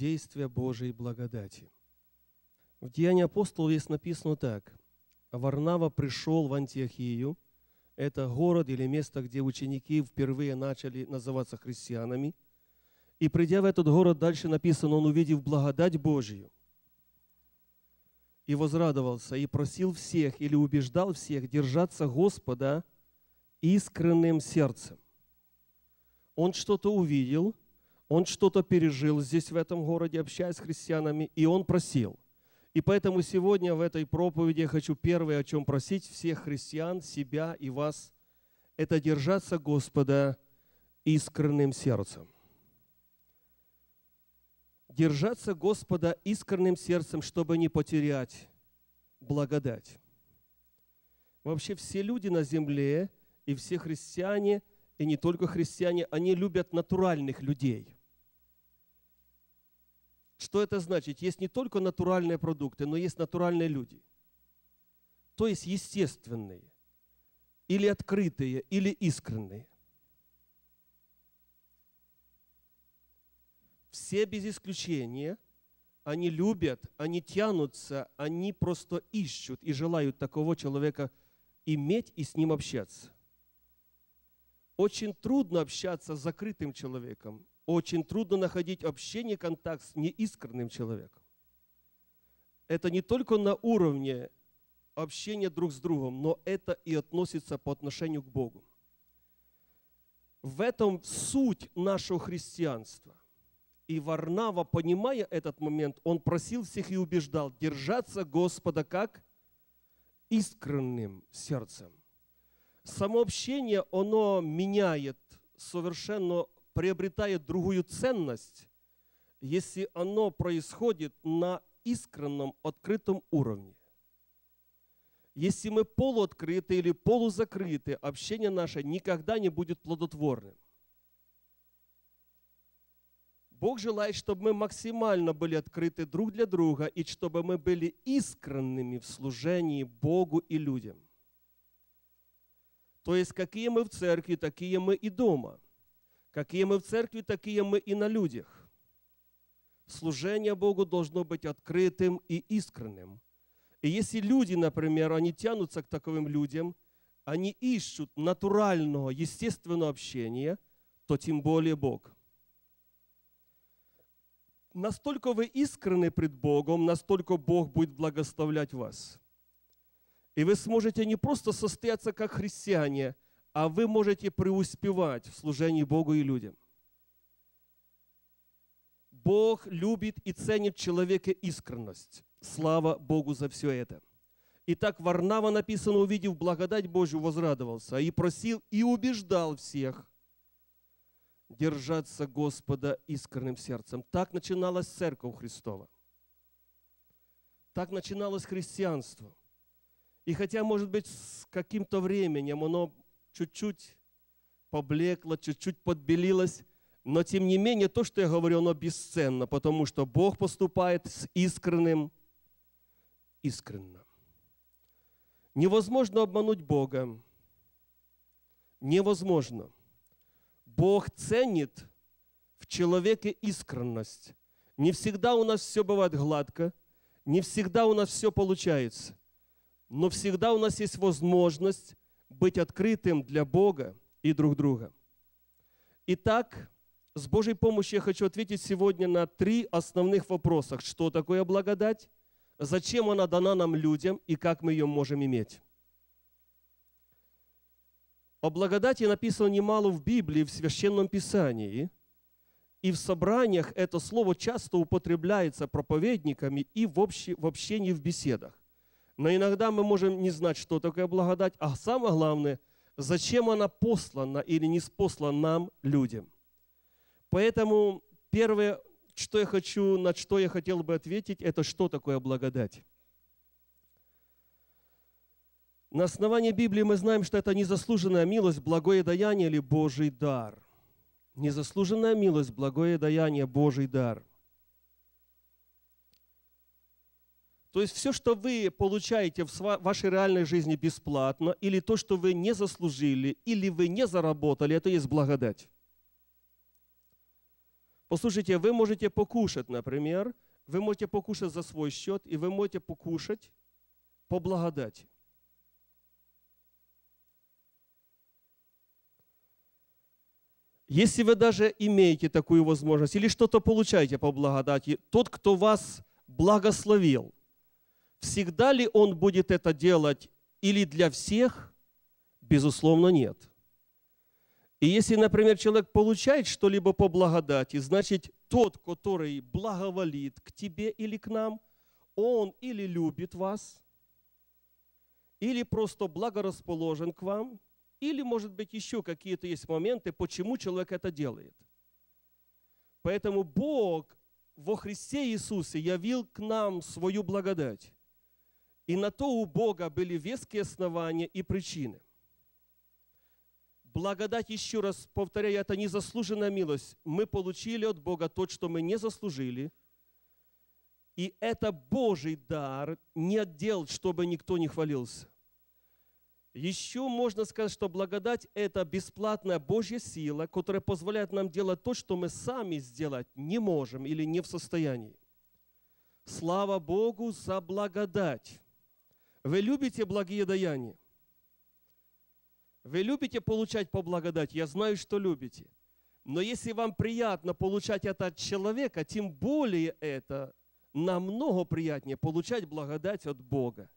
действия Божьей благодати. В Деянии апостолов есть написано так. Варнава пришел в Антиохию. Это город или место, где ученики впервые начали называться христианами. И придя в этот город, дальше написано, он, увидев благодать Божью, и возрадовался, и просил всех, или убеждал всех держаться Господа искренним сердцем. Он что-то увидел, он что-то пережил здесь, в этом городе, общаясь с христианами, и он просил. И поэтому сегодня в этой проповеди я хочу первое, о чем просить всех христиан, себя и вас, это держаться Господа искренним сердцем. Держаться Господа искренним сердцем, чтобы не потерять благодать. Вообще все люди на земле, и все христиане, и не только христиане, они любят натуральных людей. Что это значит? Есть не только натуральные продукты, но есть натуральные люди. То есть естественные, или открытые, или искренние. Все без исключения, они любят, они тянутся, они просто ищут и желают такого человека иметь и с ним общаться. Очень трудно общаться с закрытым человеком. Очень трудно находить общение, контакт с неискренним человеком. Это не только на уровне общения друг с другом, но это и относится по отношению к Богу. В этом суть нашего христианства. И Варнава, понимая этот момент, он просил всех и убеждал держаться Господа как искренним сердцем. Само общение, оно меняет совершенно, приобретает другую ценность, если оно происходит на искреннем, открытом уровне. Если мы полуоткрыты или полузакрыты, общение наше никогда не будет плодотворным. Бог желает, чтобы мы максимально были открыты друг для друга и чтобы мы были искренними в служении Богу и людям. То есть, какие мы в церкви, такие мы и дома. Какие мы в церкви, такие мы и на людях. Служение Богу должно быть открытым и искренним. И если люди, например, они тянутся к таковым людям, они ищут натурального, естественного общения, то тем более Бог. Настолько вы искренны пред Богом, настолько Бог будет благословлять вас. И вы сможете не просто состояться как христиане, а вы можете преуспевать в служении Богу и людям. Бог любит и ценит в человеке искренность. Слава Богу за все это. Итак, Варнава написано, увидев благодать Божью, возрадовался и просил, и убеждал всех держаться Господа искренним сердцем. Так начиналась Церковь Христова. Так начиналось христианство. И хотя, может быть, с каким-то временем оно чуть-чуть поблекло, чуть-чуть подбелилось, но тем не менее то, что я говорю, оно бесценно, потому что Бог поступает с искренним, искренно. Невозможно обмануть Бога. Невозможно. Бог ценит в человеке искренность. Не всегда у нас все бывает гладко, не всегда у нас все получается, но всегда у нас есть возможность быть открытым для Бога и друг друга. Итак, с Божьей помощью я хочу ответить сегодня на три основных вопроса. Что такое благодать? Зачем она дана нам людям и как мы ее можем иметь? О благодати написано немало в Библии, в Священном Писании. И в собраниях это слово часто употребляется проповедниками и в общении, в беседах. Но иногда мы можем не знать, что такое благодать, а самое главное, зачем она послана или не послана нам, людям. Поэтому первое, что я хочу, на что я хотел бы ответить, это что такое благодать. На основании Библии мы знаем, что это незаслуженная милость, благое даяние или Божий дар. Незаслуженная милость, благое даяние, Божий дар. То есть все, что вы получаете в вашей реальной жизни бесплатно, или то, что вы не заслужили, или вы не заработали, это есть благодать. Послушайте, вы можете покушать, например, вы можете покушать за свой счет, и вы можете покушать по благодати. Если вы даже имеете такую возможность или что-то получаете по благодати, тот, кто вас благословил, всегда ли он будет это делать или для всех? Безусловно, нет. И если, например, человек получает что-либо по благодати, значит, тот, который благоволит к тебе или к нам, он или любит вас, или просто благорасположен к вам, или, может быть, еще какие-то есть моменты, почему человек это делает. Поэтому Бог во Христе Иисусе явил к нам свою благодать. И на то у Бога были веские основания и причины. Благодать, еще раз повторяю, это незаслуженная милость. Мы получили от Бога то, что мы не заслужили. И это Божий дар, нет дел, чтобы никто не хвалился. Еще можно сказать, что благодать – это бесплатная Божья сила, которая позволяет нам делать то, что мы сами сделать не можем или не в состоянии. Слава Богу за благодать! Вы любите благие даяния? Вы любите получать по благодати? Я знаю, что любите. Но если вам приятно получать это от человека, тем более это намного приятнее получать благодать от Бога.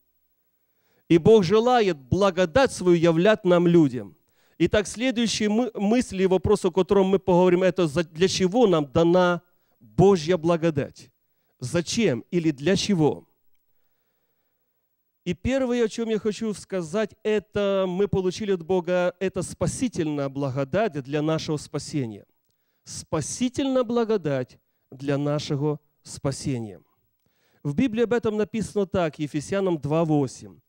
И Бог желает благодать свою являть нам людям. Итак, следующие мысли и вопросы, о котором мы поговорим, это для чего нам дана Божья благодать? Зачем или для чего? И первое, о чем я хочу сказать, это мы получили от Бога, это спасительная благодать для нашего спасения. Спасительная благодать для нашего спасения. В Библии об этом написано так, Ефесянам 2:8.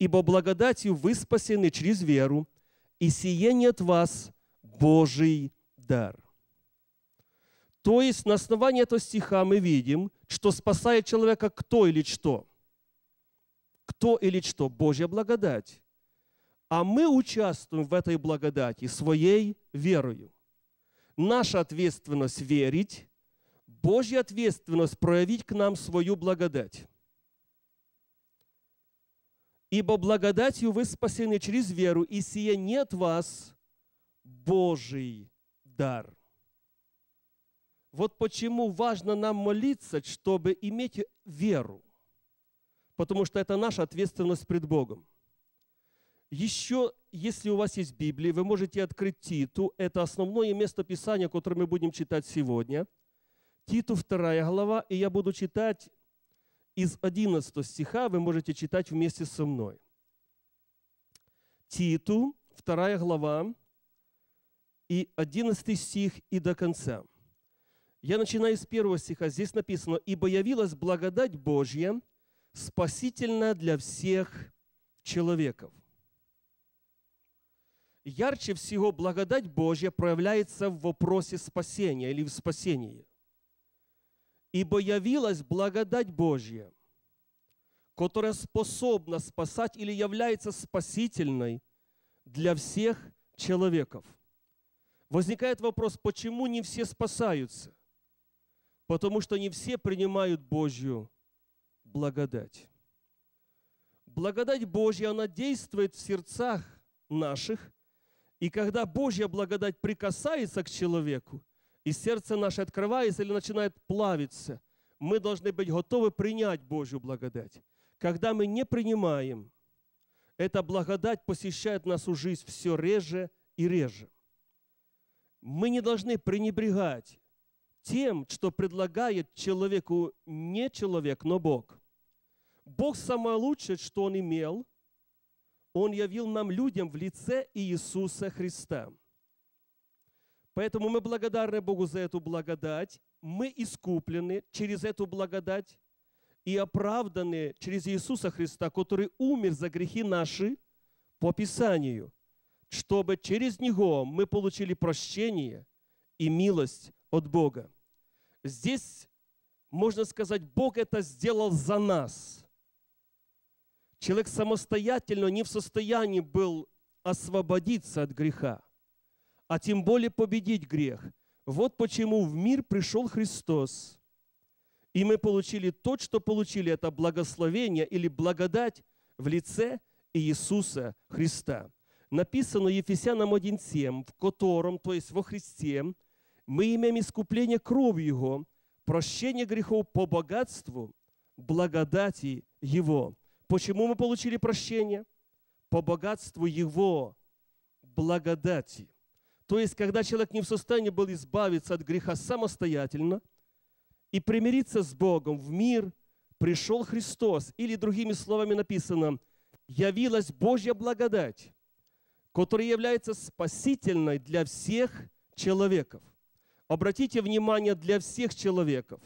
«Ибо благодатью вы спасены через веру, и сие не от вас Божий дар». То есть на основании этого стиха мы видим, что спасает человека кто или что? Кто или что? Божья благодать. А мы участвуем в этой благодати своей верою. Наша ответственность верить, Божья ответственность проявить к нам свою благодать. «Ибо благодатью вы спасены через веру, и сие не от вас Божий дар». Вот почему важно нам молиться, чтобы иметь веру. Потому что это наша ответственность пред Богом. Еще, если у вас есть Библия, вы можете открыть Титу. Это основное место Писания, которое мы будем читать сегодня. Титу 2 глава, и я буду читать из 11 стиха, вы можете читать вместе со мной. Титу 2 глава, и 11 стих, и до конца. Я начинаю с 1 стиха. Здесь написано: «Ибо явилась благодать Божья, спасительная для всех человеков». Ярче всего благодать Божья проявляется в вопросе спасения или в спасении. «Ибо явилась благодать Божья, которая способна спасать или является спасительной для всех человеков». Возникает вопрос, почему не все спасаются? Потому что не все принимают Божью благодать. Благодать Божья, она действует в сердцах наших, и когда Божья благодать прикасается к человеку, и сердце наше открывается или начинает плавиться, мы должны быть готовы принять Божью благодать. Когда мы не принимаем, эта благодать посещает нашу жизнь все реже и реже. Мы не должны пренебрегать тем, что предлагает человеку не человек, но Бог. Бог самое лучшее, что Он имел, Он явил нам людям в лице Иисуса Христа. Поэтому мы благодарны Богу за эту благодать, мы искуплены через эту благодать и оправданы через Иисуса Христа, который умер за грехи наши по Писанию, чтобы через Него мы получили прощение и милость от Бога. Здесь, можно сказать, Бог это сделал за нас. Человек самостоятельно не в состоянии был освободиться от греха, а тем более победить грех. Вот почему в мир пришел Христос, и мы получили то, что получили, это благословение или благодать в лице Иисуса Христа. Написано Ефесянам 1:7, в котором, то есть во Христе, мы имеем искупление кровью Его, прощение грехов по богатству благодати Его. Почему мы получили прощение? По богатству Его благодати. То есть, когда человек не в состоянии был избавиться от греха самостоятельно и примириться с Богом, в мир пришел Христос. Или, другими словами написано, явилась Божья благодать, которая является спасительной для всех человеков. Обратите внимание, для всех человеков.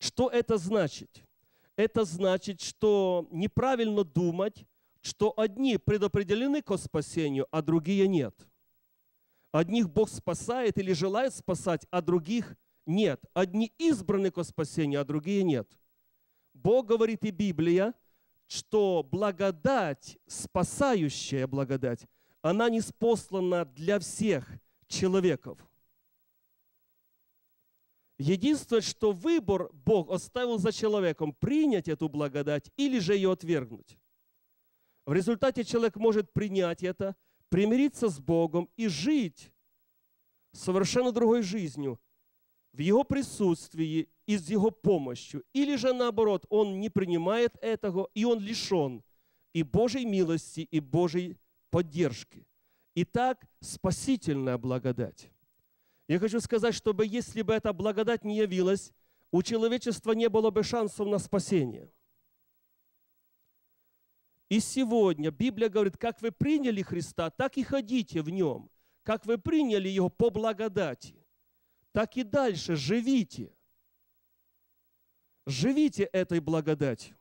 Что это значит? Это значит, что неправильно думать, что одни предопределены к спасению, а другие нет. Одних Бог спасает или желает спасать, а других нет. Одни избраны к спасению, а другие нет. Бог говорит, и Библия, что благодать, спасающая благодать, она ниспослана для всех человеков. Единственное, что выбор Бог оставил за человеком, принять эту благодать или же ее отвергнуть. В результате человек может принять это, примириться с Богом и жить совершенно другой жизнью, в Его присутствии и с Его помощью. Или же наоборот, он не принимает этого, и он лишен и Божьей милости, и Божьей поддержки. Итак, спасительная благодать. Я хочу сказать, чтобы если бы эта благодать не явилась, у человечества не было бы шансов на спасение. И сегодня Библия говорит, как вы приняли Христа, так и ходите в Нем. Как вы приняли Его по благодати, так и дальше живите. Живите этой благодатью.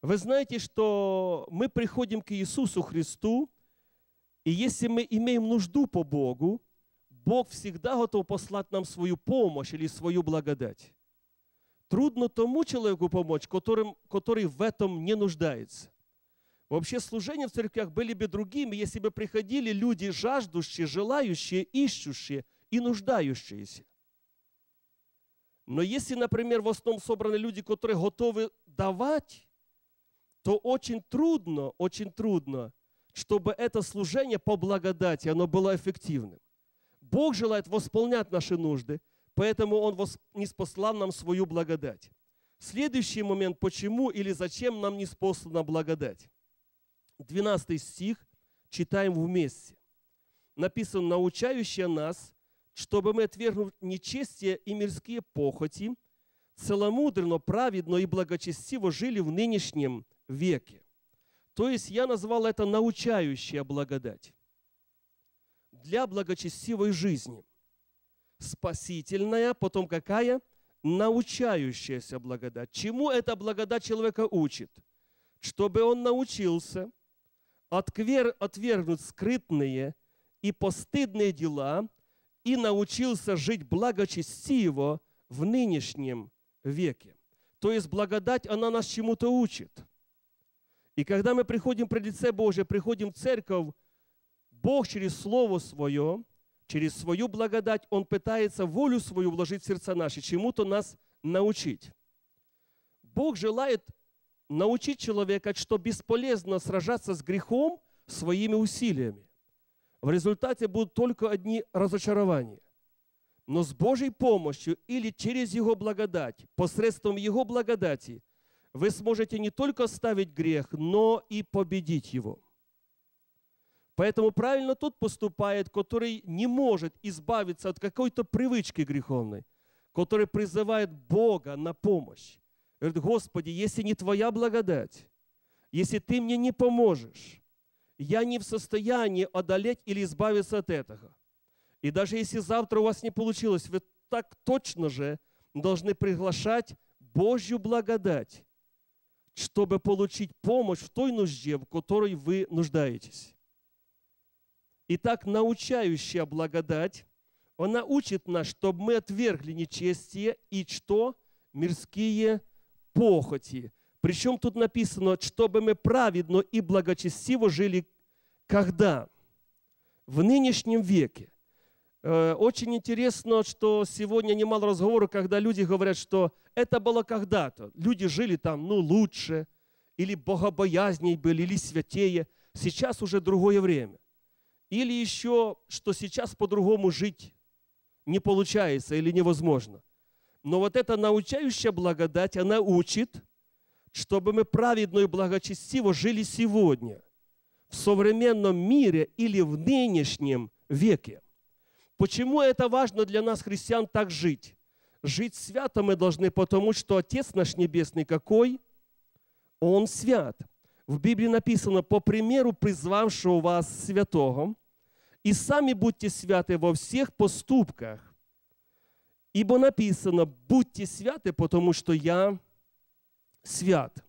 Вы знаете, что мы приходим к Иисусу Христу, и если мы имеем нужду по Богу, Бог всегда готов послать нам свою помощь или свою благодать. Трудно тому человеку помочь, который в этом не нуждается. Вообще служения в церквях были бы другими, если бы приходили люди жаждущие, желающие, ищущие и нуждающиеся. Но если, например, в основном собраны люди, которые готовы давать, то очень трудно, чтобы это служение по благодати, оно было эффективным. Бог желает восполнять наши нужды, поэтому Он ниспослал нам свою благодать. Следующий момент, почему или зачем нам ниспослана благодать. 12 стих читаем вместе. Написано, научающее нас, чтобы мы, отвергнув нечестие и мирские похоти, целомудренно, праведно и благочестиво жили в нынешнем веке. То есть я назвал это научающая благодать для благочестивой жизни. Спасительная, потом какая? Научающаяся благодать. Чему эта благодать человека учит? Чтобы он научился отвергнуть скрытные и постыдные дела и научился жить благочестиво в нынешнем веке. То есть благодать, она нас чему-то учит. И когда мы приходим пред лице Божие, приходим в церковь, Бог через Слово Свое, через свою благодать Он пытается волю свою вложить в сердца наши, чему-то нас научить. Бог желает научить человека, что бесполезно сражаться с грехом своими усилиями. В результате будут только одни разочарования. Но с Божьей помощью или через Его благодать, посредством Его благодати, вы сможете не только оставить грех, но и победить его. Поэтому правильно тот поступает, который не может избавиться от какой-то привычки греховной, который призывает Бога на помощь. Говорит, Господи, если не Твоя благодать, если Ты мне не поможешь, я не в состоянии одолеть или избавиться от этого. И даже если завтра у вас не получилось, вы так точно же должны приглашать Божью благодать, чтобы получить помощь в той нужде, в которой вы нуждаетесь. Итак, научающая благодать, она учит нас, чтобы мы отвергли нечестие и что? Мирские похоти. Причем тут написано, чтобы мы праведно и благочестиво жили когда? В нынешнем веке. Очень интересно, что сегодня немало разговоров, когда люди говорят, что это было когда-то. Люди жили там, ну, лучше, или богобоязней были, или святее. Сейчас уже другое время. Или еще, что сейчас по-другому жить не получается или невозможно. Но вот эта научающая благодать, она учит, чтобы мы праведно и благочестиво жили сегодня, в современном мире или в нынешнем веке. Почему это важно для нас, христиан, так жить? Жить свято мы должны, потому что Отец наш Небесный какой? Он свят. В Библии написано: «По примеру призвавшего вас святого, и сами будьте святы во всех поступках». Ибо написано: «Будьте святы, потому что я свят».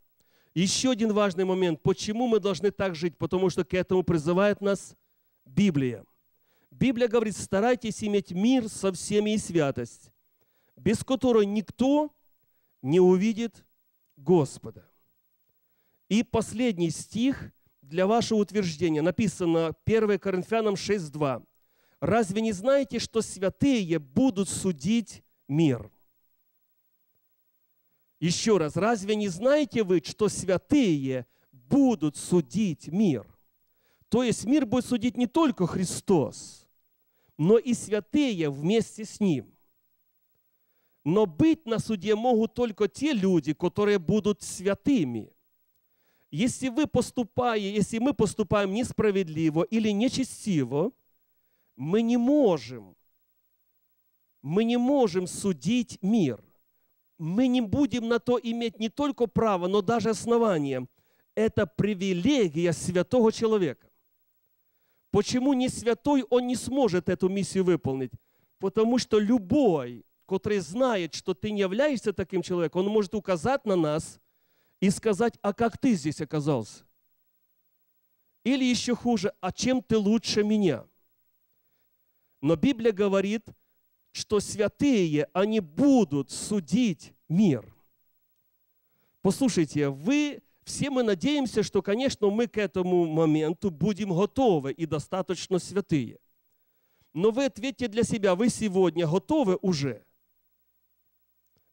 Еще один важный момент. Почему мы должны так жить? Потому что к этому призывает нас Библия. Библия говорит: старайтесь иметь мир со всеми и святость, без которой никто не увидит Господа. И последний стих для вашего утверждения. Написано 1 Коринфянам 6:2. «Разве не знаете, что святые будут судить мир?» Еще раз. «Разве не знаете вы, что святые будут судить мир?» То есть мир будет судить не только Христос, но и святые вместе с Ним. Но быть на суде могут только те люди, которые будут святыми. Если мы поступаем несправедливо или нечестиво, мы не можем судить мир. Мы не будем на то иметь не только право, но даже основание. Это привилегия святого человека. Почему не святой, он не сможет эту миссию выполнить? Потому что любой, который знает, что ты не являешься таким человеком, он может указать на нас и сказать: а как ты здесь оказался? Или еще хуже: а чем ты лучше меня? Но Библия говорит, что святые, они будут судить мир. Послушайте, все мы надеемся, что, конечно, мы к этому моменту будем готовы и достаточно святые. Но вы ответьте для себя: вы сегодня готовы уже?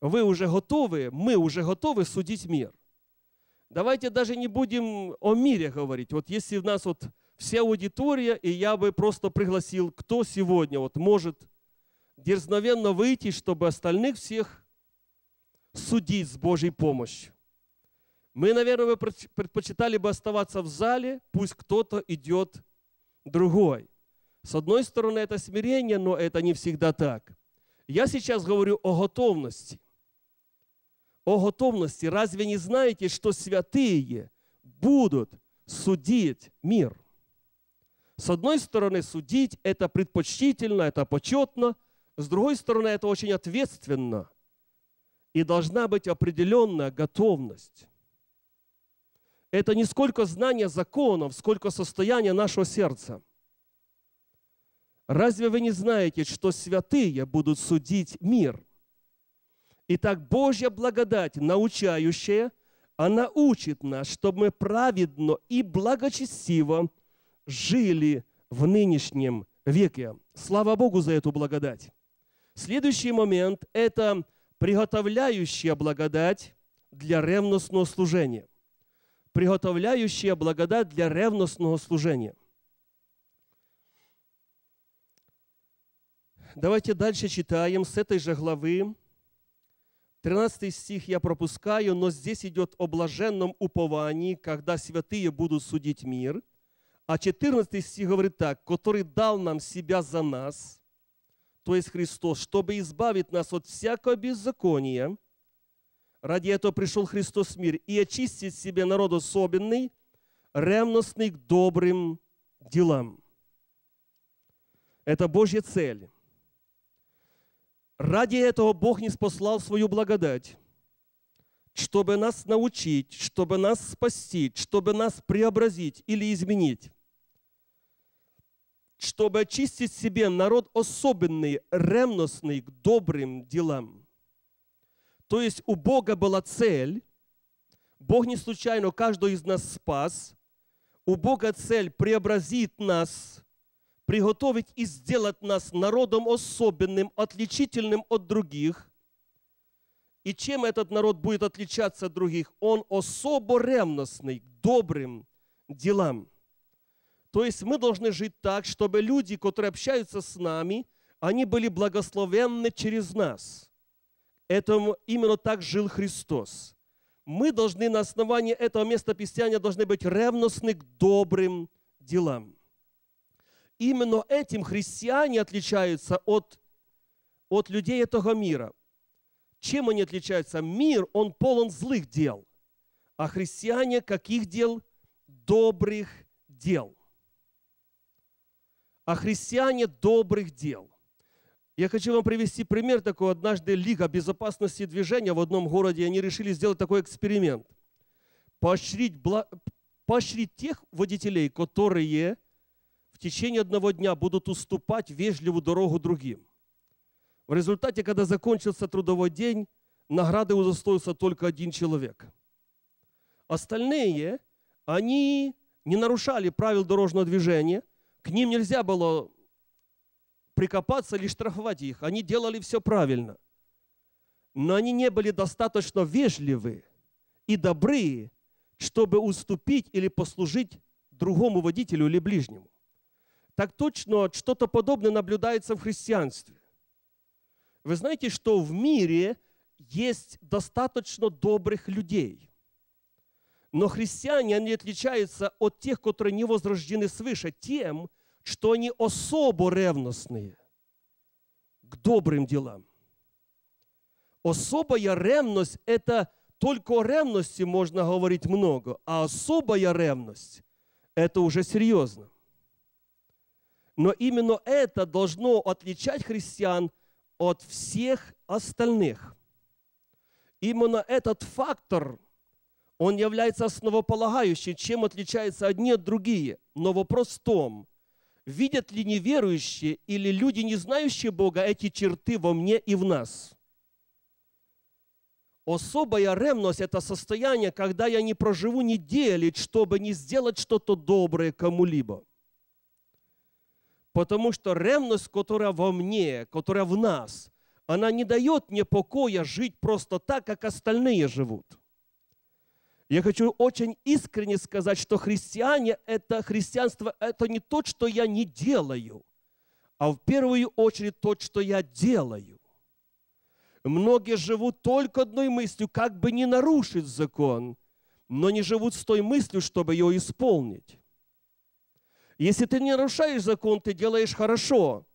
Вы уже готовы, мы уже готовы судить мир. Давайте даже не будем о мире говорить. Вот если у нас вот вся аудитория, и я бы просто пригласил, кто сегодня вот может дерзновенно выйти, чтобы остальных всех судить с Божьей помощью. Мы, наверное, предпочитали бы оставаться в зале, пусть кто-то идет другой. С одной стороны, это смирение, но это не всегда так. Я сейчас говорю о готовности. О готовности. Разве не знаете, что святые будут судить мир? С одной стороны, судить – это предпочтительно, это почетно. С другой стороны, это очень ответственно. И должна быть определенная готовность. Это не сколько знания законов, сколько состояние нашего сердца. Разве вы не знаете, что святые будут судить мир? Итак, Божья благодать, научающая, она учит нас, чтобы мы праведно и благочестиво жили в нынешнем веке. Слава Богу за эту благодать. Следующий момент – это приготовляющая благодать для ревностного служения. Приготовляющая благодать для ревностного служения. Давайте дальше читаем с этой же главы. 13 стих я пропускаю, но здесь идет о блаженном уповании, когда святые будут судить мир. А 14 стих говорит так: «Который дал нам себя за нас, то есть Христос, чтобы избавить нас от всякого беззакония. Ради этого пришел Христос в мир, и очистить себе народ особенный, ревностный к добрым делам». Это Божья цель. Ради этого Бог ниспослал свою благодать, чтобы нас научить, чтобы нас спасти, чтобы нас преобразить или изменить, чтобы очистить себе народ особенный, ревностный к добрым делам. То есть у Бога была цель. Бог не случайно каждого из нас спас. У Бога цель преобразить нас, приготовить и сделать нас народом особенным, отличительным от других. И чем этот народ будет отличаться от других? Он особо ревностный к добрым делам. То есть мы должны жить так, чтобы люди, которые общаются с нами, они были благословенны через нас. Этому именно так жил Христос. Мы должны на основании этого местописания должны быть ревностны к добрым делам. Именно этим христиане отличаются от людей этого мира. Чем они отличаются? Мир, он полон злых дел. А христиане каких дел? Добрых дел. А христиане добрых дел. Я хочу вам привести пример такой. Однажды Лига безопасности движения в одном городе, они решили сделать такой эксперимент. Поощрить тех водителей, которые в течение одного дня будут уступать вежливую дорогу другим. В результате, когда закончился трудовой день, награды удостоился только один человек. Остальные, они не нарушали правил дорожного движения, к ним нельзя было прикопаться или штрафовать их. Они делали все правильно. Но они не были достаточно вежливы и добры, чтобы уступить или послужить другому водителю или ближнему. Так точно что-то подобное наблюдается в христианстве. Вы знаете, что в мире есть достаточно добрых людей. Но христиане, они отличаются от тех, которые не возрождены свыше, тем, что они особо ревностные к добрым делам. Особая ревность – это только о ревности можно говорить много, а особая ревность – это уже серьезно. Но именно это должно отличать христиан от всех остальных. Именно этот фактор, он является основополагающим, чем отличаются одни от других. Но вопрос в том, видят ли неверующие или люди, не знающие Бога, эти черты во мне и в нас. Особая ревность – это состояние, когда я не проживу недели, чтобы не сделать что-то доброе кому-либо. Потому что ревность, которая во мне, которая в нас, она не дает мне покоя жить просто так, как остальные живут. Я хочу очень искренне сказать, что христианство – это не то, что я не делаю, а в первую очередь то, что я делаю. Многие живут только одной мыслью, как бы не нарушить закон, но не живут с той мыслью, чтобы ее исполнить. Если ты не нарушаешь закон, ты делаешь хорошо.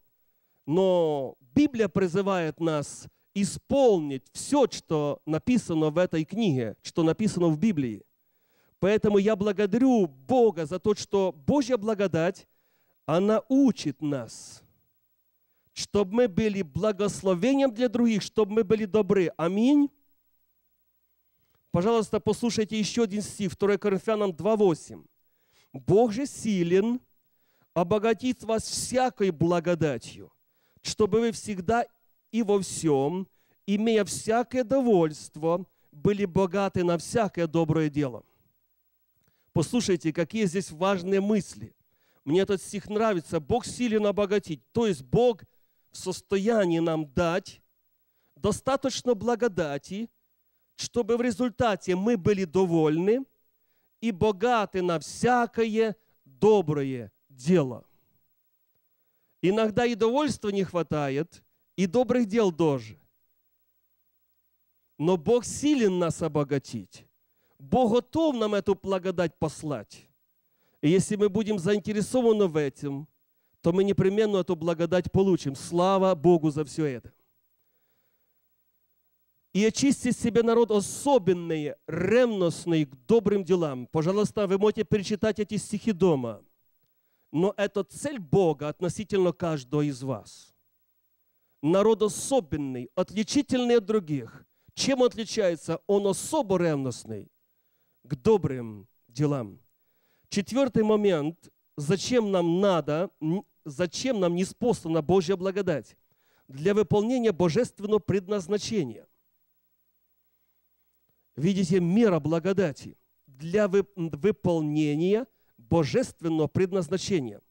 Но Библия призывает нас исполнить все, что написано в этой книге, что написано в Библии. Поэтому я благодарю Бога за то, что Божья благодать, она учит нас, чтобы мы были благословением для других, чтобы мы были добры. Аминь. Пожалуйста, послушайте еще один стих, 2 Коринфянам 2:8. «Бог же силен обогатит вас всякой благодатью, чтобы вы всегда и во всем, имея всякое довольство, были богаты на всякое доброе дело». Послушайте, какие здесь важные мысли. Мне этот стих нравится. Бог силен обогатить. То есть Бог в состоянии нам дать достаточно благодати, чтобы в результате мы были довольны и богаты на всякое доброе дело. Иногда и довольства не хватает, и добрых дел тоже. Но Бог силен нас обогатить. Бог готов нам эту благодать послать. И если мы будем заинтересованы в этом, то мы непременно эту благодать получим. Слава Богу за все это. «И очистить себе народ особенный, ревностный к добрым делам». Пожалуйста, вы можете перечитать эти стихи дома. Но это цель Бога относительно каждого из вас. Народ особенный, отличительный от других. Чем отличается? Он особо ревностный к добрым делам. Четвертый момент. Зачем нам ниспослана Божья благодать? Для выполнения божественного предназначения. Видите, мера благодати для выполнения божественного предназначения.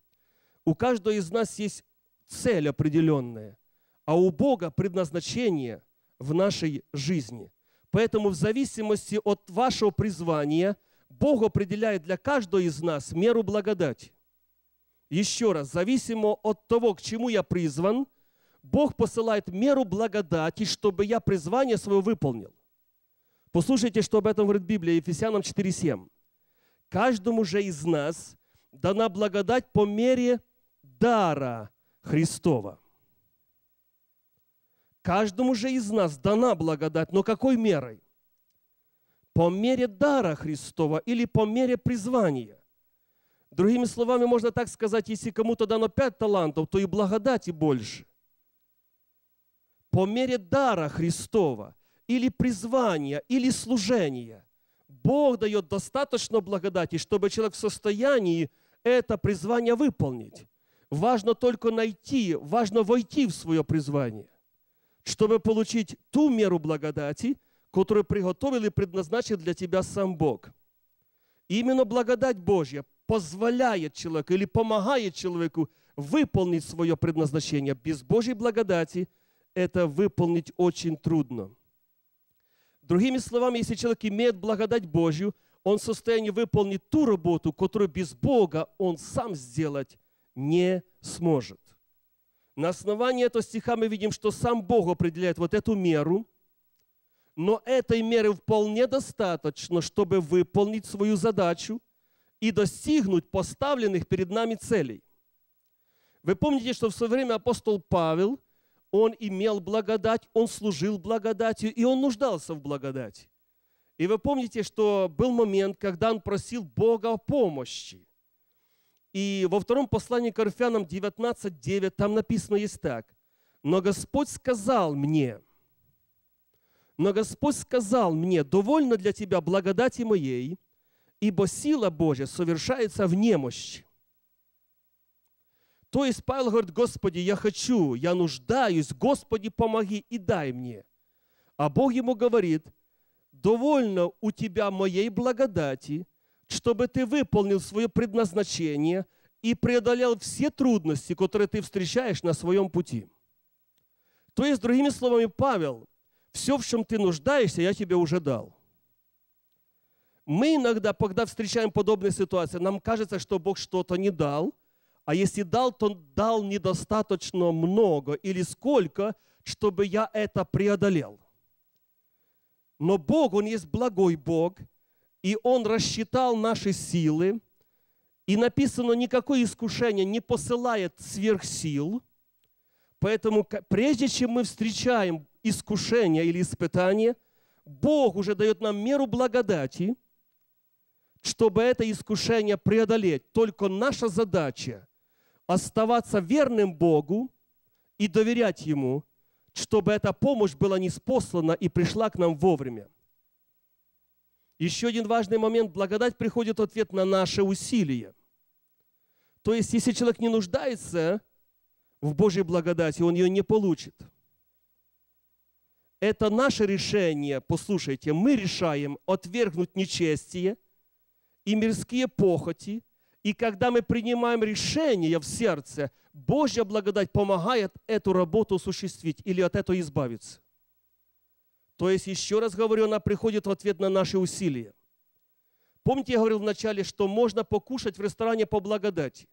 У каждого из нас есть цель определенная, а у Бога предназначение в нашей жизни. Поэтому в зависимости от вашего призвания Бог определяет для каждого из нас меру благодати. Еще раз, зависимо от того, к чему я призван, Бог посылает меру благодати, чтобы я призвание свое выполнил. Послушайте, что об этом говорит Библия, Ефесянам 4:7. Каждому же из нас дана благодать по мере дара Христова. Каждому же из нас дана благодать, но какой мерой? По мере дара Христова или по мере призвания. Другими словами, можно так сказать, если кому-то дано 5 талантов, то и благодати больше. По мере дара Христова или призвания, или служения Бог дает достаточно благодати, чтобы человек в состоянии это призвание выполнить. Важно только найти, важно войти в свое призвание, чтобы получить ту меру благодати, которую приготовил и предназначил для тебя сам Бог. И именно благодать Божья позволяет человеку или помогает человеку выполнить свое предназначение. Без Божьей благодати это выполнить очень трудно. Другими словами, если человек имеет благодать Божью, он в состоянии выполнить ту работу, которую без Бога он сам сделать не сможет. На основании этого стиха мы видим, что сам Бог определяет вот эту меру, но этой меры вполне достаточно, чтобы выполнить свою задачу и достигнуть поставленных перед нами целей. Вы помните, что в свое время апостол Павел, он имел благодать, он служил благодатью, и он нуждался в благодати. И вы помните, что был момент, когда он просил Бога о помощи. И во втором послании к Коринфянам 19:9 там написано есть так. «Но Господь сказал мне». Но Господь сказал мне, довольно для тебя благодати моей, ибо сила Божья совершается в немощи. То есть Павел говорит, Господи, я хочу, я нуждаюсь, Господи, помоги и дай мне. А Бог ему говорит, довольно у тебя моей благодати, чтобы ты выполнил свое предназначение и преодолел все трудности, которые ты встречаешь на своем пути. То есть, другими словами, Павел, все, в чем ты нуждаешься, я тебе уже дал. Мы иногда, когда встречаем подобные ситуации, нам кажется, что Бог что-то не дал, а если дал, то дал недостаточно много или сколько, чтобы я это преодолел. Но Бог, Он есть благой Бог, и Он рассчитал наши силы, и написано, никакое искушение не посылает сверхсил, поэтому прежде чем мы встречаем искушение или испытание, Бог уже дает нам меру благодати, чтобы это искушение преодолеть. Только наша задача – оставаться верным Богу и доверять Ему, чтобы эта помощь была ниспослана и пришла к нам вовремя. Еще один важный момент – благодать приходит в ответ на наши усилия. То есть, если человек не нуждается в Божьей благодати, он ее не получит. Это наше решение, послушайте, мы решаем отвергнуть нечестие и мирские похоти, и когда мы принимаем решение в сердце, Божья благодать помогает эту работу осуществить или от этого избавиться. То есть, еще раз говорю, она приходит в ответ на наши усилия. Помните, я говорил вначале, что можно покушать в ресторане по благодати,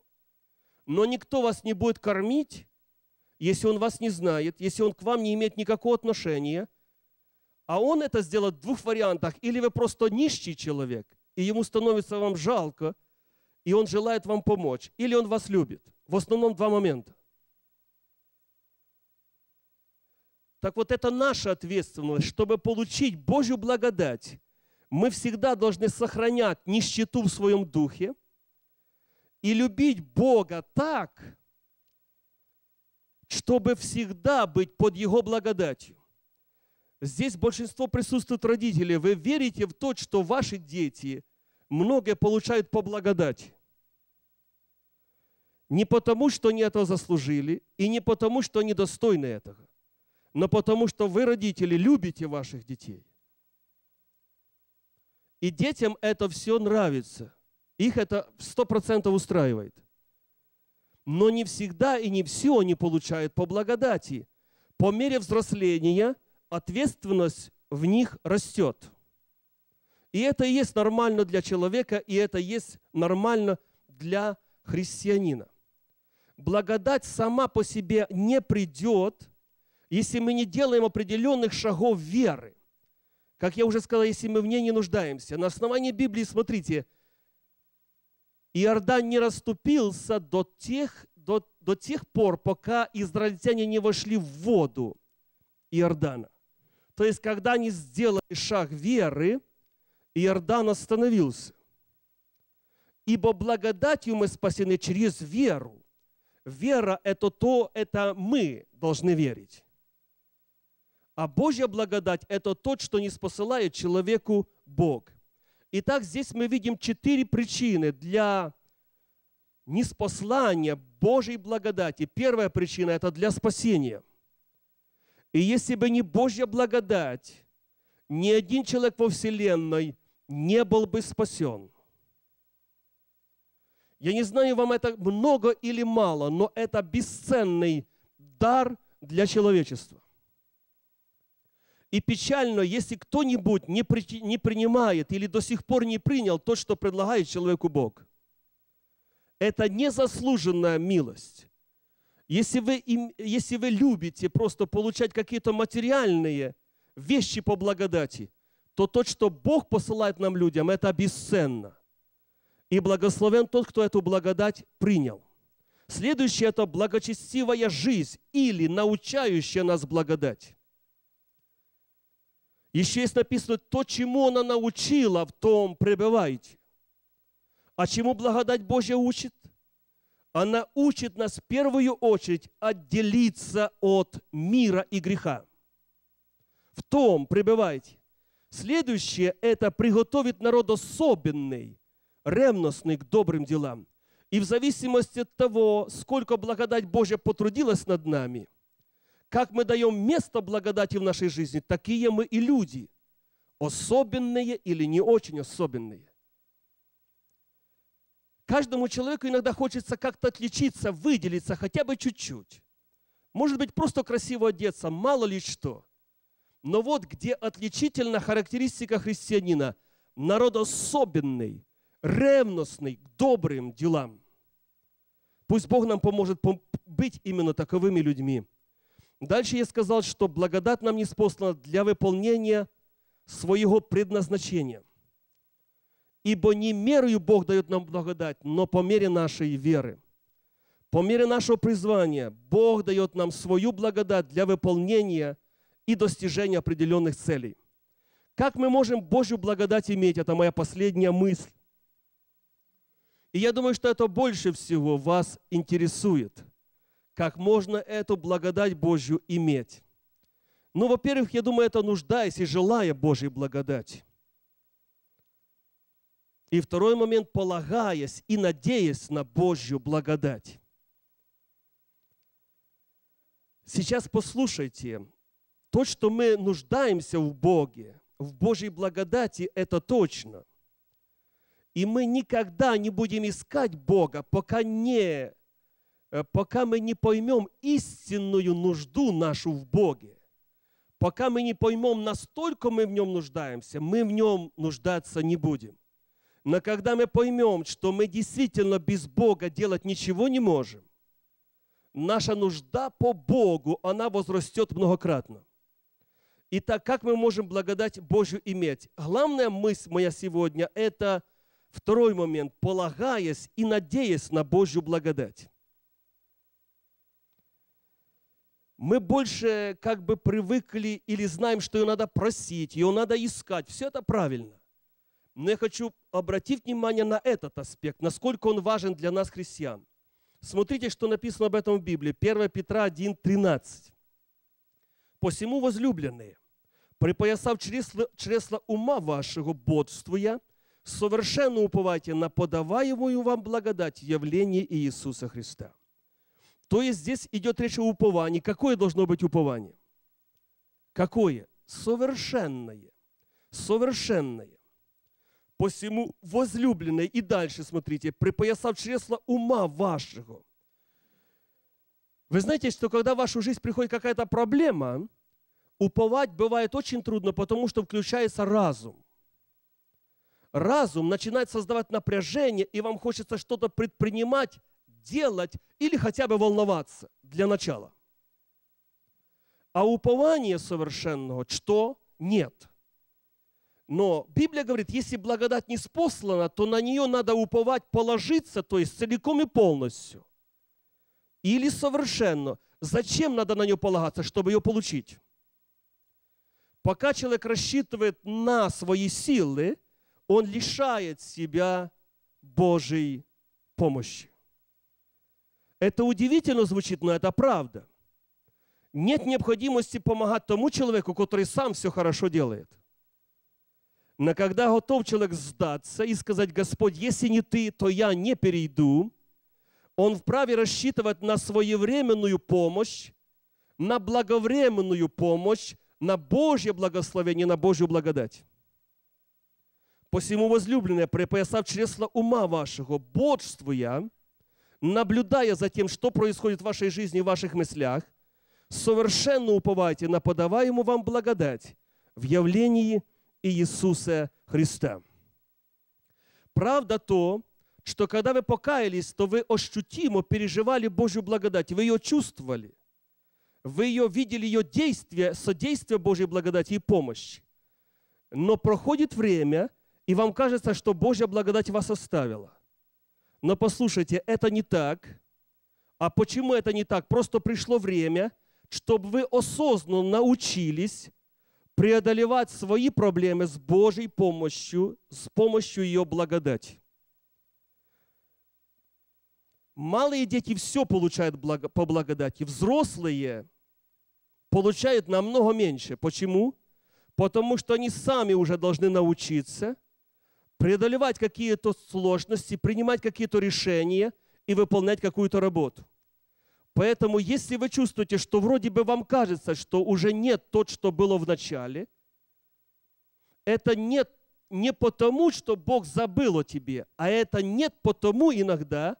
но никто вас не будет кормить, если он вас не знает, если он к вам не имеет никакого отношения, а он это сделает в двух вариантах. Или вы просто нищий человек, и ему становится вам жалко, и он желает вам помочь, или он вас любит. В основном 2 момента. Так вот, это наша ответственность. Чтобы получить Божью благодать, мы всегда должны сохранять нищету в своем духе и любить Бога так, чтобы всегда быть под Его благодатью. Здесь большинство присутствует родителей. Вы верите в то, что ваши дети многое получают по благодати. Не потому, что они этого заслужили, и не потому, что они достойны этого, но потому, что вы, родители, любите ваших детей. И детям это все нравится. Их это 100% устраивает. но не всегда и не все они получают по благодати. По мере взросления ответственность в них растет. И это и есть нормально для человека, и это и есть нормально для христианина. Благодать сама по себе не придет, если мы не делаем определенных шагов веры. Как я уже сказал, если мы в ней не нуждаемся. На основании Библии, смотрите, Иордан не расступился до тех пор, пока израильтяне не вошли в воду Иордана. То есть, когда они сделали шаг веры, Иордан остановился. Ибо благодатью мы спасены через веру. Вера – это мы должны верить. А Божья благодать – это тот, что не спосылает человеку Бог. Итак, здесь мы видим 4 причины для неспослания Божьей благодати. Первая причина – это для спасения. И если бы не Божья благодать, ни один человек во вселенной не был бы спасен. Я не знаю, вам это много или мало, но это бесценный дар для человечества. И печально, если кто-нибудь не принимает или до сих пор не принял то, что предлагает человеку Бог. Это незаслуженная милость. Если вы любите просто получать какие-то материальные вещи по благодати, то то, что Бог посылает нам людям, это бесценно. И благословен тот, кто эту благодать принял. Следующее – это благочестивая жизнь или научающая нас благодать. Еще есть написано, то, чему она научила, в том пребывайте. А чему благодать Божья учит? Она учит нас в первую очередь отделиться от мира и греха. В том пребывайте. Следующее – это приготовить народ особенный, ревностный к добрым делам. И в зависимости от того, сколько благодать Божья потрудилась над нами, как мы даем место благодати в нашей жизни, такие мы и люди, особенные или не очень особенные. Каждому человеку иногда хочется как-то отличиться, выделиться хотя бы чуть-чуть. Может быть, просто красиво одеться, мало ли что. Но вот где отличительна характеристика христианина. Народ особенный, ревностный к добрым делам. Пусть Бог нам поможет быть именно таковыми людьми. Дальше я сказал, что благодать нам ниспослана для выполнения своего предназначения. Ибо не мерою Бог дает нам благодать, но по мере нашей веры. По мере нашего призвания Бог дает нам свою благодать для выполнения и достижения определенных целей. Как мы можем Божью благодать иметь? Это моя последняя мысль. И я думаю, что это больше всего вас интересует. Как можно эту благодать Божью иметь? Ну, во-первых, я думаю, это нуждаясь и желая Божьей благодати. И второй момент, полагаясь и надеясь на Божью благодать. Сейчас послушайте, то, что мы нуждаемся в Боге, в Божьей благодати, это точно. И мы никогда не будем искать Бога, пока мы не поймем истинную нужду нашу в Боге, пока мы не поймем, настолько мы в Нем нуждаемся, мы в Нем нуждаться не будем. Но когда мы поймем, что мы действительно без Бога делать ничего не можем, наша нужда по Богу, она возрастет многократно. Итак, как мы можем благодать Божью иметь? Главная мысль моя сегодня – это второй момент, полагаясь и надеясь на Божью благодать. Мы больше как бы привыкли или знаем, что ее надо просить, ее надо искать. Все это правильно. Но я хочу обратить внимание на этот аспект, насколько он важен для нас, христиан. Смотрите, что написано об этом в Библии. 1 Петра 1:13. «Посему, возлюбленные, припоясав чресла ума вашего бодрствуя, совершенно уповайте на подаваемую вам благодать явление Иисуса Христа». То есть здесь идет речь о уповании. Какое должно быть упование? Какое? Совершенное. Совершенное. Посему возлюбленные, и дальше смотрите, припоясав чресла ума вашего, Вы знаете, что когда в вашу жизнь приходит какая-то проблема, уповать бывает очень трудно, потому что включается разум. Разум начинает создавать напряжение, и вам хочется что-то предпринимать, делать или хотя бы волноваться для начала. А упования совершенного что? Нет. Но Библия говорит, если благодать не спослана, то на нее надо уповать, положиться, то есть целиком и полностью. Или совершенно. Зачем надо на нее полагаться, чтобы ее получить? Пока человек рассчитывает на свои силы, он лишает себя Божьей помощи. Это удивительно звучит, но это правда. Нет необходимости помогать тому человеку, который сам все хорошо делает. Но когда готов человек сдаться и сказать: «Господь, если не ты, то я не перейду», он вправе рассчитывать на своевременную помощь, на благовременную помощь, на Божье благословение, на Божью благодать. «Посему, возлюбленные, припоясав чресла ума вашего, бодрствуя, наблюдая за тем, что происходит в вашей жизни, в ваших мыслях, совершенно уповайте на подаваемую вам благодать в явлении Иисуса Христа». Правда то, что когда вы покаялись, то вы ощутимо переживали Божью благодать, вы ее чувствовали, вы ее видели, ее действие, содействие Божьей благодати и помощи. Но проходит время, и вам кажется, что Божья благодать вас оставила. Но послушайте, это не так. А почему это не так? Просто пришло время, чтобы вы осознанно научились преодолевать свои проблемы с Божьей помощью, с помощью ее благодати. Малые дети все получают по благодати, взрослые получают намного меньше. Почему? Потому что они сами уже должны научиться преодолевать какие-то сложности, принимать какие-то решения и выполнять какую-то работу. Поэтому, если вы чувствуете, что вроде бы вам кажется, что уже нет то, что было в начале, это нет не потому, что Бог забыл о тебе, а это нет потому иногда,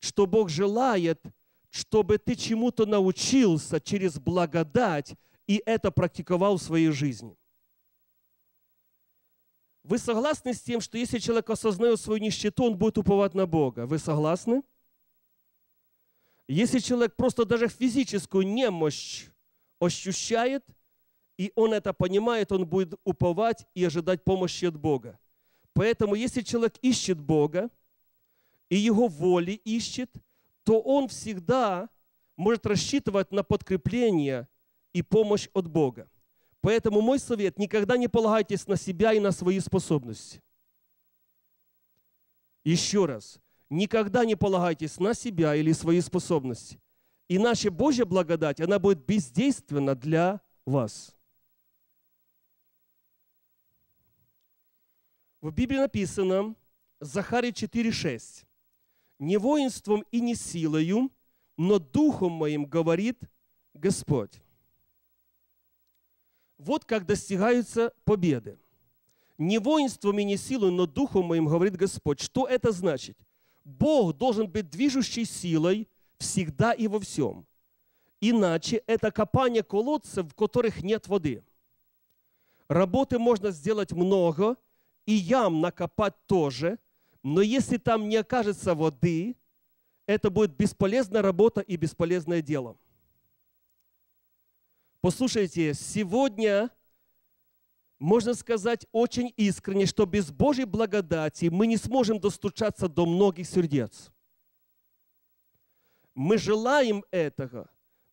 что Бог желает, чтобы ты чему-то научился через благодать и это практиковал в своей жизни. Вы согласны с тем, что если человек осознает свою нищету, он будет уповать на Бога? Вы согласны? Если человек просто даже физическую немощь ощущает, и он это понимает, он будет уповать и ожидать помощи от Бога. Поэтому если человек ищет Бога, и его воли ищет, то он всегда может рассчитывать на подкрепление и помощь от Бога. Поэтому мой совет – никогда не полагайтесь на себя и на свои способности. Еще раз, никогда не полагайтесь на себя или свои способности. Иначе Божья благодать, она будет бездейственна для вас. В Библии написано, Захария 4:6, «Не воинством и не силою, но духом моим говорит Господь». Вот как достигаются победы. «Не воинством и не силой, но духом моим говорит Господь». Что это значит? Бог должен быть движущей силой всегда и во всем. Иначе это копание колодцев, в которых нет воды. Работы можно сделать много, и ям накопать тоже, но если там не окажется воды, это будет бесполезная работа и бесполезное дело. Послушайте, сегодня можно сказать очень искренне, что без Божьей благодати мы не сможем достучаться до многих сердец. Мы желаем этого,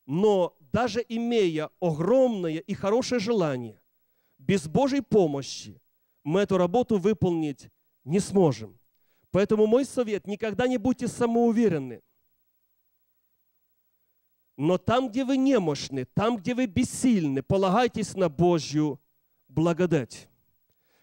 но даже имея огромное и хорошее желание, без Божьей помощи мы эту работу выполнить не сможем. Поэтому мой совет – никогда не будьте самоуверенны. Но там, где вы немощны, там, где вы бессильны, полагайтесь на Божью благодать.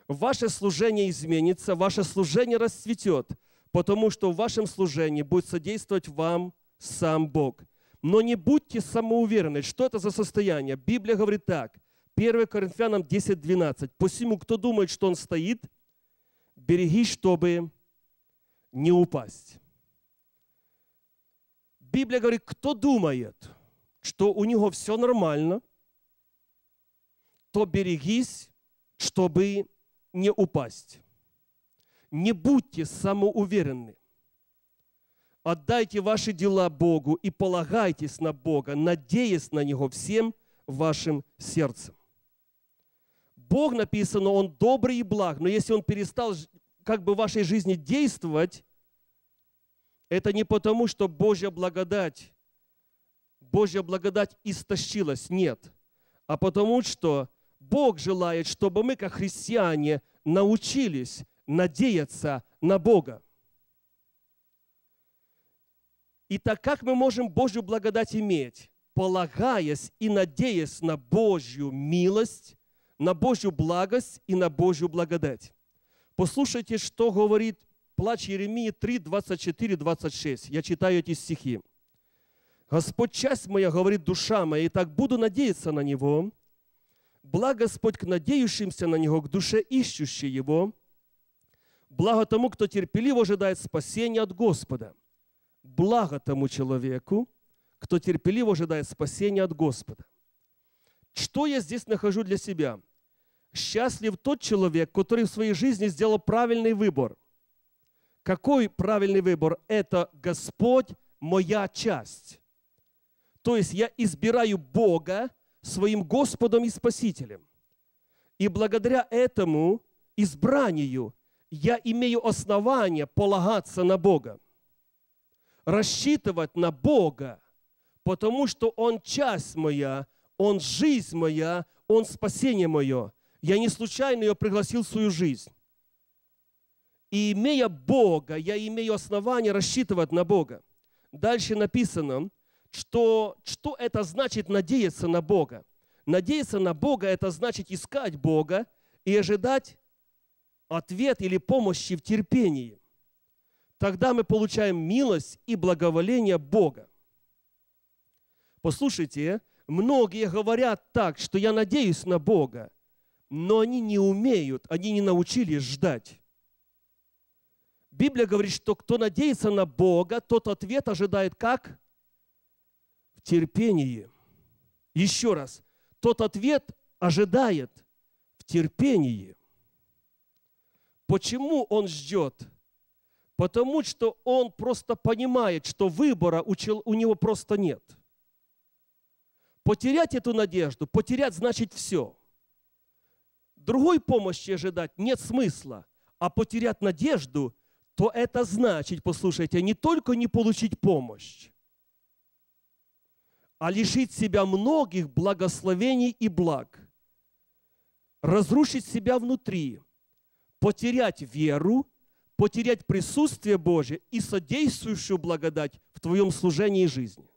Ваше служение изменится, ваше служение расцветет, потому что в вашем служении будет содействовать вам сам Бог. Но не будьте самоуверены. Что это за состояние? Библия говорит так. 1 Коринфянам 10:12. «Посему, кто думает, что он стоит, берегись, чтобы не упасть». Библия говорит, кто думает, что у него все нормально, то берегись, чтобы не упасть. Не будьте самоуверенны. Отдайте ваши дела Богу и полагайтесь на Бога, надеясь на Него всем вашим сердцем. Бог, написано, Он добрый и благ, но если Он перестал как бы в вашей жизни действовать, это не потому, что Божья благодать истощилась, нет, а потому, что Бог желает, чтобы мы, как христиане, научились надеяться на Бога. И так как мы можем Божью благодать иметь, полагаясь и надеясь на Божью милость, на Божью благость и на Божью благодать. Послушайте, что говорит плач Иеремии 3, 24, 26. Я читаю эти стихи. «Господь, часть моя, говорит душа моя, и так буду надеяться на Него. Благ Господь к надеющимся на Него, к душе ищущей Его. Благо тому, кто терпеливо ожидает спасения от Господа. Благо тому человеку, кто терпеливо ожидает спасения от Господа». Что я здесь нахожу для себя? Счастлив тот человек, который в своей жизни сделал правильный выбор. Какой правильный выбор? Это Господь моя часть. То есть я избираю Бога своим Господом и Спасителем. И благодаря этому избранию я имею основание полагаться на Бога, рассчитывать на Бога, потому что Он часть моя, Он жизнь моя, Он спасение мое. Я не случайно Ее пригласил в свою жизнь. И имея Бога, я имею основание рассчитывать на Бога. Дальше написано, что это значит надеяться на Бога. Надеяться на Бога – это значит искать Бога и ожидать ответ или помощи в терпении. Тогда мы получаем милость и благоволение Бога. Послушайте, многие говорят так, что я надеюсь на Бога, но они не умеют, они не научились ждать. Библия говорит, что кто надеется на Бога, тот ответ ожидает как? В терпении. Еще раз. Тот ответ ожидает в терпении. Почему он ждет? Потому что он просто понимает, что выбора у него просто нет. Потерять эту надежду, потерять значит все. Другой помощи ожидать нет смысла, а потерять надежду – то это значит, послушайте, не только не получить помощь, а лишить себя многих благословений и благ, разрушить себя внутри, потерять веру, потерять присутствие Божие и содействующую благодать в твоем служении и жизни.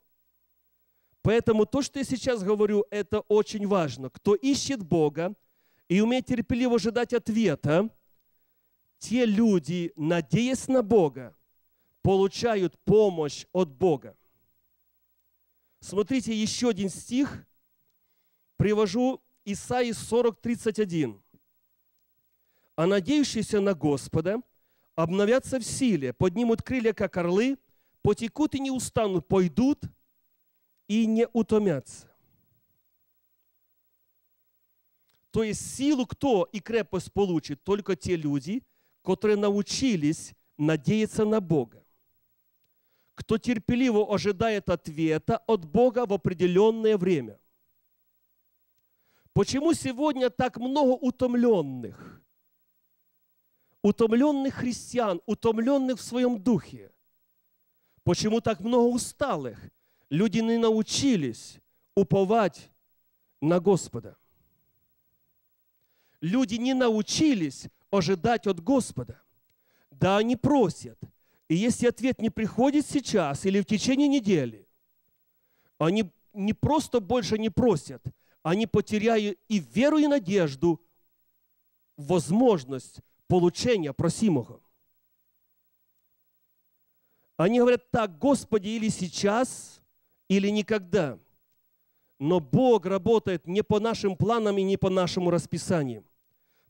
Поэтому то, что я сейчас говорю, это очень важно. Кто ищет Бога и умеет терпеливо ожидать ответа, те люди, надеясь на Бога, получают помощь от Бога. Смотрите еще один стих. Привожу Исаии 40, 31. «А надеющиеся на Господа обновятся в силе, поднимут крылья, как орлы, потекут и не устанут, пойдут и не утомятся». То есть силу кто и крепость получит? Только те люди, которые научились надеяться на Бога, кто терпеливо ожидает ответа от Бога в определенное время. Почему сегодня так много утомленных? Утомленных христиан, утомленных в своем духе. Почему так много усталых? Люди не научились уповать на Господа. Люди не научились ожидать от Господа. Да, они просят. И если ответ не приходит сейчас или в течение недели, они не просто больше не просят, они потеряют и веру, и надежду, возможность получения просимого. Они говорят так: Господи, или сейчас, или никогда. Но Бог работает не по нашим планам и не по нашему расписанию.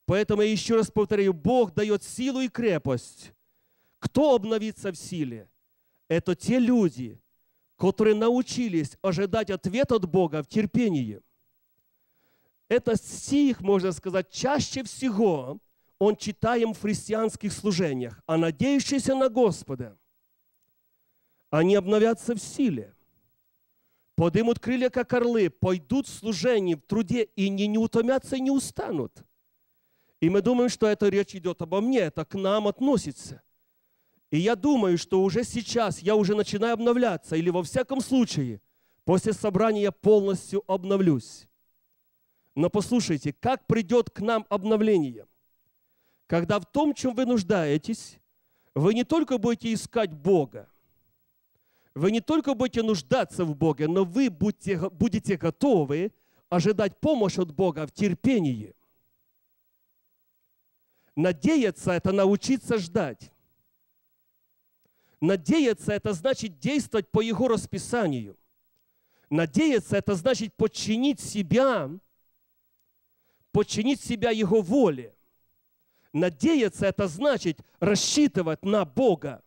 Поэтому я еще раз повторяю, Бог дает силу и крепость. Кто обновится в силе? Это те люди, которые научились ожидать ответ от Бога в терпении. Это стих, можно сказать, чаще всего он читаем в христианских служениях. А надеющиеся на Господа, они обновятся в силе, подымут крылья, как орлы, пойдут в служение, в труде, и не утомятся, и не устанут. И мы думаем, что эта речь идет обо мне, это к нам относится. И я думаю, что уже сейчас я уже начинаю обновляться, или во всяком случае, после собрания я полностью обновлюсь. Но послушайте, как придет к нам обновление? Когда в том, чем вы нуждаетесь, вы не только будете искать Бога, вы не только будете нуждаться в Боге, но вы будете готовы ожидать помощь от Бога в терпении. Надеяться – это научиться ждать. Надеяться – это значит действовать по Его расписанию. Надеяться – это значит подчинить себя Его воле. Надеяться – это значит рассчитывать на Бога.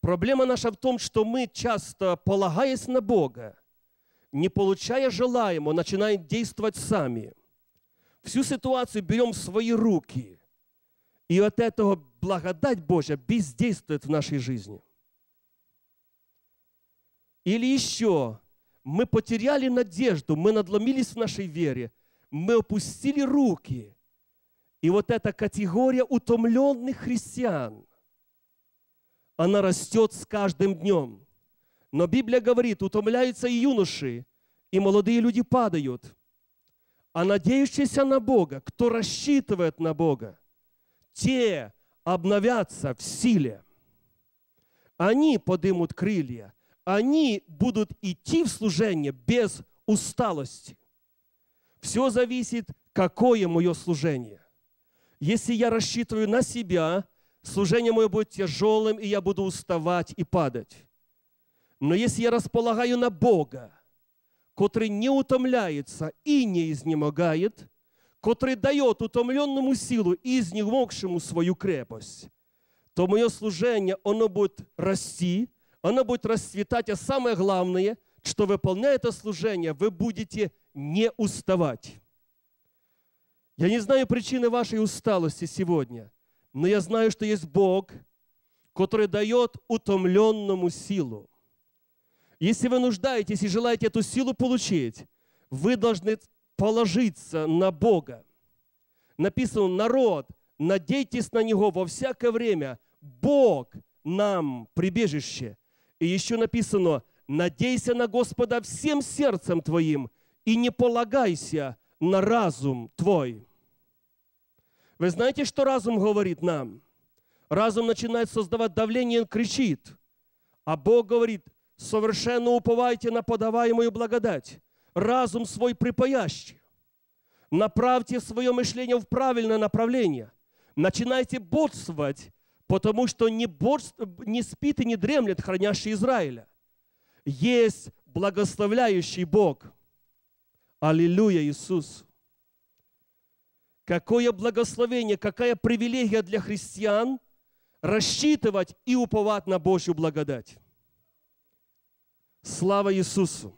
Проблема наша в том, что мы часто, полагаясь на Бога, не получая желаемого, начинаем действовать сами. Всю ситуацию берем в свои руки. И от этого благодать Божья бездействует в нашей жизни. Или еще... Мы потеряли надежду, мы надломились в нашей вере, мы опустили руки. И вот эта категория утомленных христиан, она растет с каждым днем. Но Библия говорит, утомляются и юноши, и молодые люди падают. А надеющиеся на Бога, кто рассчитывает на Бога, те обновятся в силе. Они поднимут крылья. Они будут идти в служение без усталости. Все зависит, какое мое служение. Если я рассчитываю на себя, служение мое будет тяжелым, и я буду уставать и падать. Но если я располагаю на Бога, который не утомляется и не изнемогает, который дает утомленному силу и изнемогшему свою крепость, то мое служение, оно будет расти, она будет расцветать, а самое главное, что, выполняя это служение, вы будете не уставать. Я не знаю причины вашей усталости сегодня, но я знаю, что есть Бог, который дает утомленному силу. Если вы нуждаетесь и желаете эту силу получить, вы должны положиться на Бога. Написано: народ, надейтесь на Него во всякое время, Бог нам прибежище. И еще написано: «Надейся на Господа всем сердцем твоим и не полагайся на разум твой». Вы знаете, что разум говорит нам? Разум начинает создавать давление, он кричит. А Бог говорит: «Совершенно уповайте на подаваемую благодать, разум свой припаящий. Направьте свое мышление в правильное направление. Начинайте бодрствовать, потому что не спит и не дремлет хранящий Израиля». Есть благословляющий Бог. Аллилуйя, Иисус! Какое благословение, какая привилегия для христиан рассчитывать и уповать на Божью благодать. Слава Иисусу!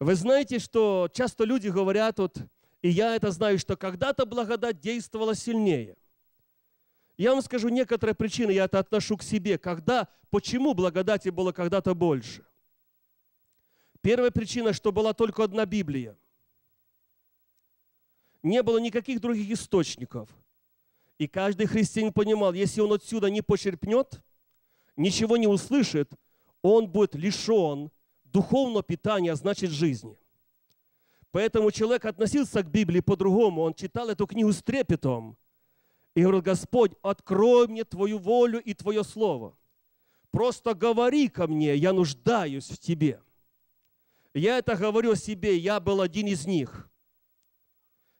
Вы знаете, что часто люди говорят, вот, и я это знаю, что когда-то благодать действовала сильнее. Я вам скажу некоторые причины, я это отношу к себе. Почему благодати было когда-то больше? Первая причина, что была только одна Библия. Не было никаких других источников. И каждый христианин понимал, если он отсюда не почерпнет, ничего не услышит, он будет лишен духовного питания, а значит жизни. Поэтому человек относился к Библии по-другому. Он читал эту книгу с трепетом. И говорил: «Господь, открой мне Твою волю и Твое Слово. Просто говори ко мне, я нуждаюсь в Тебе». Я это говорю о себе, я был один из них.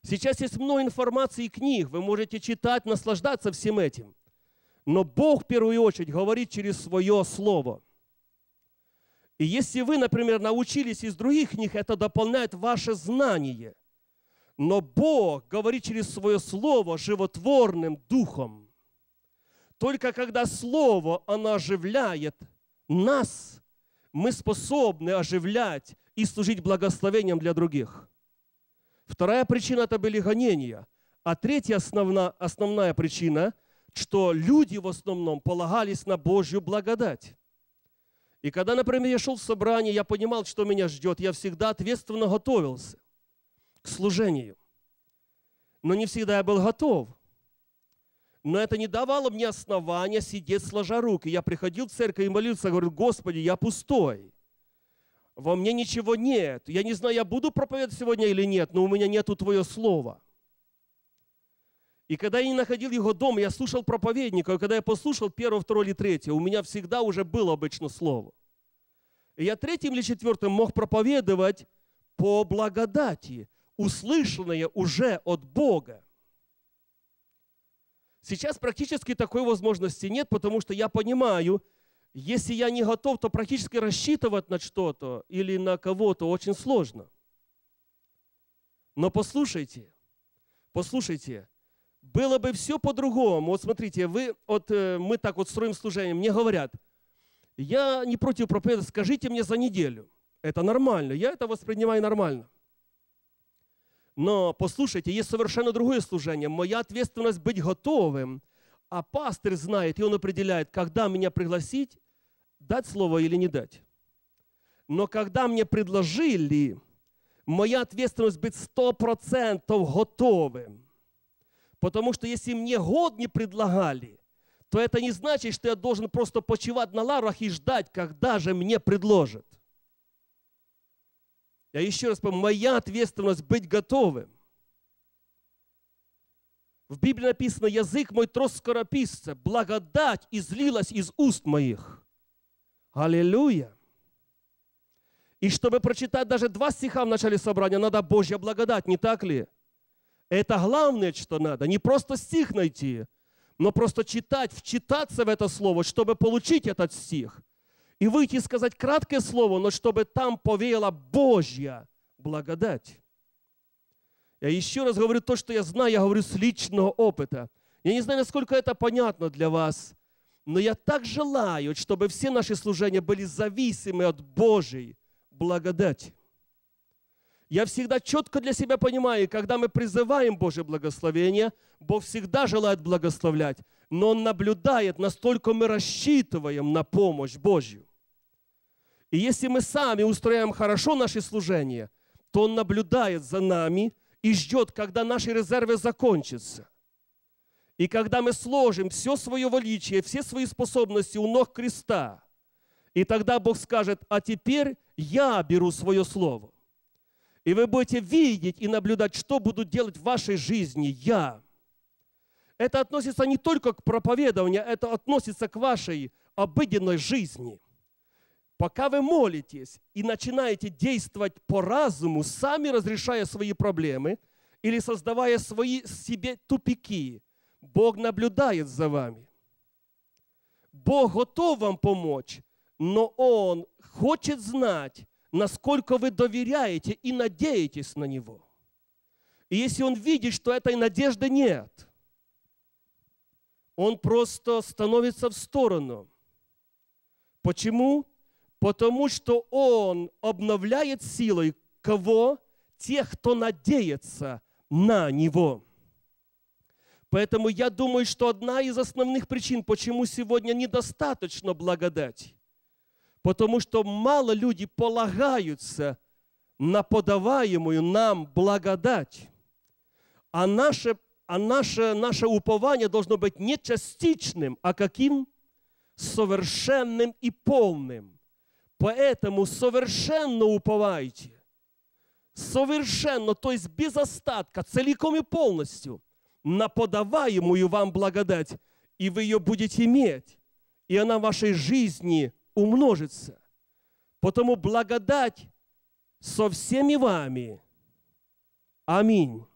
Сейчас есть много информации и книг, вы можете читать, наслаждаться всем этим. Но Бог в первую очередь говорит через Свое Слово. И если вы, например, научились из других книг, это дополняет ваше знание. Но Бог говорит через Свое Слово животворным духом. Только когда Слово, оно оживляет, нас, мы способны оживлять и служить благословением для других. Вторая причина – это были гонения. А третья основная причина, что люди в основном полагались на Божью благодать. И когда, например, я шел в собрание, я понимал, что меня ждет, я всегда ответственно готовился к служению. Но не всегда я был готов. Но это не давало мне основания сидеть сложа руки. Я приходил в церковь и молился, говорю: Господи, я пустой. Во мне ничего нет. Я не знаю, я буду проповедовать сегодня или нет, но у меня нету Твое Слово. И когда я не находил его дома, я слушал проповедника. И когда я послушал первое, второе или третье, у меня всегда уже было обычно слово. И я третьим или четвертым мог проповедовать по благодати, услышанное уже от Бога. Сейчас практически такой возможности нет, потому что я понимаю, если я не готов, то практически рассчитывать на что-то или на кого-то очень сложно. Но послушайте, было бы все по-другому. Вот смотрите, мы так вот строим служение, мне говорят: я не против проповедовать, скажите мне за неделю. Это нормально, я это воспринимаю нормально. Но послушайте, есть совершенно другое служение. Моя ответственность быть готовым, а пастырь знает, и он определяет, когда меня пригласить, дать слово или не дать. Но когда мне предложили, моя ответственность быть 100% готовым. Потому что если мне год не предлагали, то это не значит, что я должен просто почивать на лаврах и ждать, когда же мне предложат. Я еще раз помню, моя ответственность быть готовым. В Библии написано: язык мой трос скорописца, благодать излилась из уст моих. Аллилуйя. И чтобы прочитать даже 2 стиха в начале собрания, надо Божья благодать, не так ли? Это главное, что надо. Не просто стих найти, но просто читать, вчитаться в это слово, чтобы получить этот стих. И выйти и сказать краткое слово, но чтобы там повеяла Божья благодать. Я еще раз говорю то, что я знаю, я говорю с личного опыта. Я не знаю, насколько это понятно для вас, но я так желаю, чтобы все наши служения были зависимы от Божьей благодати. Я всегда четко для себя понимаю, когда мы призываем Божье благословение, Бог всегда желает благословлять, но Он наблюдает, настолько мы рассчитываем на помощь Божью. И если мы сами устроим хорошо наши служения, то Он наблюдает за нами и ждет, когда наши резервы закончатся. И когда мы сложим все свое величие, все свои способности у ног креста, и тогда Бог скажет: а теперь я беру свое слово. И вы будете видеть и наблюдать, что буду делать в вашей жизни я. Это относится не только к проповедованию, это относится к вашей обыденной жизни. Пока вы молитесь и начинаете действовать по разуму, сами разрешая свои проблемы или создавая свои себе тупики, Бог наблюдает за вами. Бог готов вам помочь, но Он хочет знать, насколько вы доверяете и надеетесь на Него. И если Он видит, что этой надежды нет, Он просто становится в сторону. Почему? Потому что Он обновляет силой кого? Тех, кто надеется на Него. Поэтому я думаю, что одна из основных причин, почему сегодня недостаточно благодати, потому что мало людей полагаются на подаваемую нам благодать. А наше упование должно быть не частичным, а каким? Совершенным и полным. Поэтому совершенно уповайте. Совершенно, то есть без остатка, целиком и полностью на подаваемую вам благодать. И вы ее будете иметь. И она в вашей жизни умножится. Потому благодать со всеми вами. Аминь.